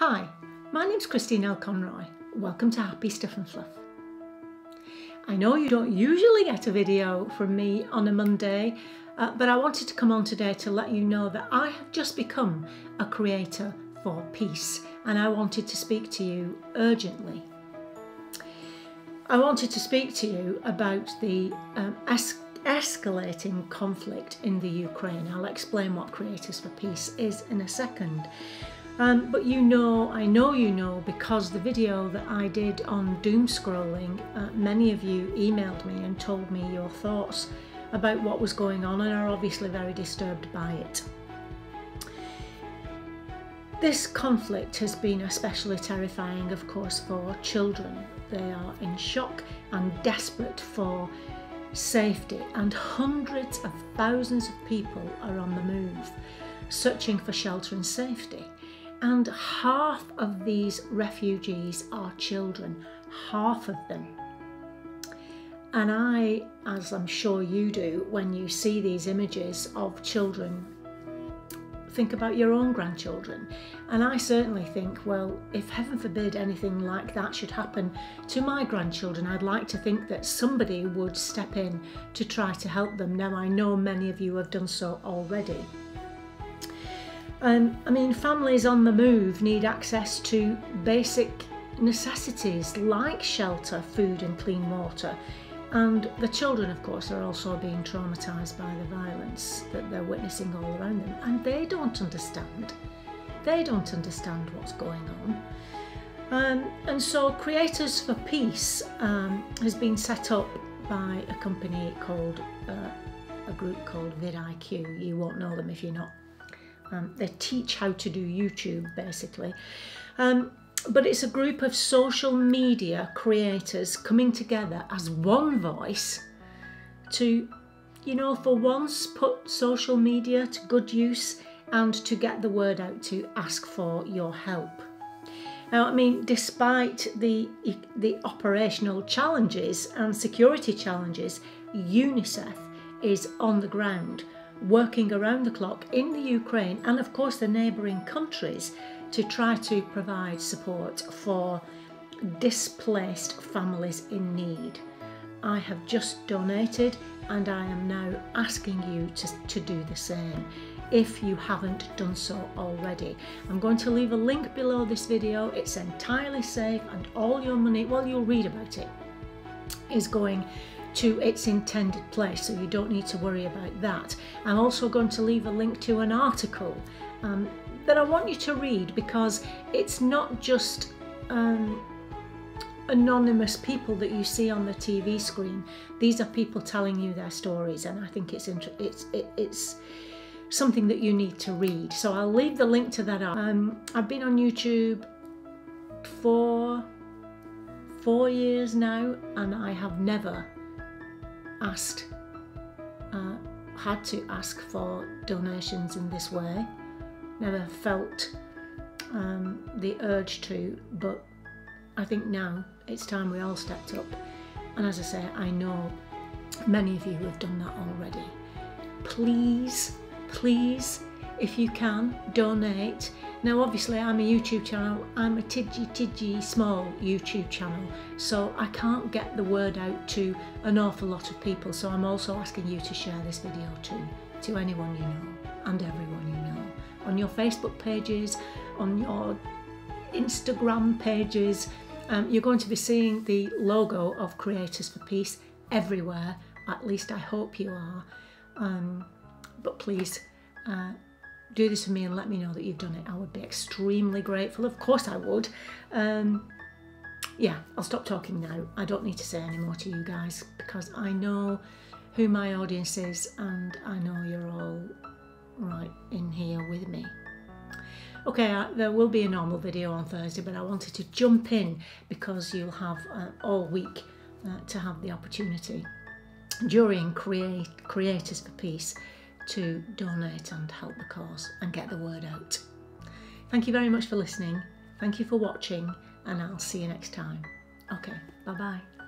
Hi, my name's Christine L. Conroy. Welcome to Happy Stuff and Fluff. I know you don't usually get a video from me on a Monday, but I wanted to come on today to let you know that I have just become a creator for peace, and I wanted to speak to you urgently. I wanted to speak to you about the escalating conflict in the Ukraine. I'll explain what Creators for Peace is in a second. But I know you know, because the video that I did on doom scrolling, many of you emailed me and told me your thoughts about what was going on and are obviously very disturbed by it. This conflict has been especially terrifying, of course, for children. They are in shock and desperate for safety, and hundreds of thousands of people are on the move, searching for shelter and safety. And half of these refugees are children, half of them. And I, as I'm sure you do, when you see these images of children, think about your own grandchildren. And I certainly think, well, if heaven forbid anything like that should happen to my grandchildren, I'd like to think that somebody would step in to try to help them. Now, I know many of you have done so already. I mean, families on the move need access to basic necessities like shelter, food and clean water. And the children, of course, are also being traumatised by the violence that they're witnessing all around them. And they don't understand. They don't understand what's going on. And so Creators for Peace has been set up by a company called, a group called vidIQ. You won't know them if you're not. They teach how to do YouTube, basically. But it's a group of social media creators coming together as one voice to, you know, for once put social media to good use and to get the word out to ask for your help. Now, I mean, despite the operational challenges and security challenges, UNICEF is on the ground, working around the clock in the Ukraine and of course the neighbouring countries to try to provide support for displaced families in need. I have just donated and I am now asking you to do the same if you haven't done so already. I'm going to leave a link below this video. It's entirely safe and all your money, well, you'll read about it, is going to its intended place, so you don't need to worry about that. I'm also going to leave a link to an article that I want you to read, because it's not just anonymous people that you see on the TV screen. These are people telling you their stories, and I think it's something that you need to read. So I'll leave the link to that up. I've been on YouTube for 4 years now, and I have never had to ask for donations in this way. Never felt the urge to, but I think now it's time we all stepped up. And as I say, I know many of you have done that already. Please, please, if you can, donate. Now, obviously, I'm a YouTube channel. I'm a tidgy small YouTube channel, so I can't get the word out to an awful lot of people. So I'm also asking you to share this video to anyone you know and everyone you know. On your Facebook pages, on your Instagram pages, you're going to be seeing the logo of Creators for Peace everywhere. At least I hope you are. But please, do this for me and let me know that you've done it. I would be extremely grateful. Of course I would. Yeah, I'll stop talking now. I don't need to say any more to you guys, because I know who my audience is and I know you're all right in here with me. Okay, there will be a normal video on Thursday, but I wanted to jump in because you'll have all week to have the opportunity during Creators for Peace to donate and help the cause and get the word out. Thank you very much for listening. Thank you for watching, and I'll see you next time. Okay, bye-bye.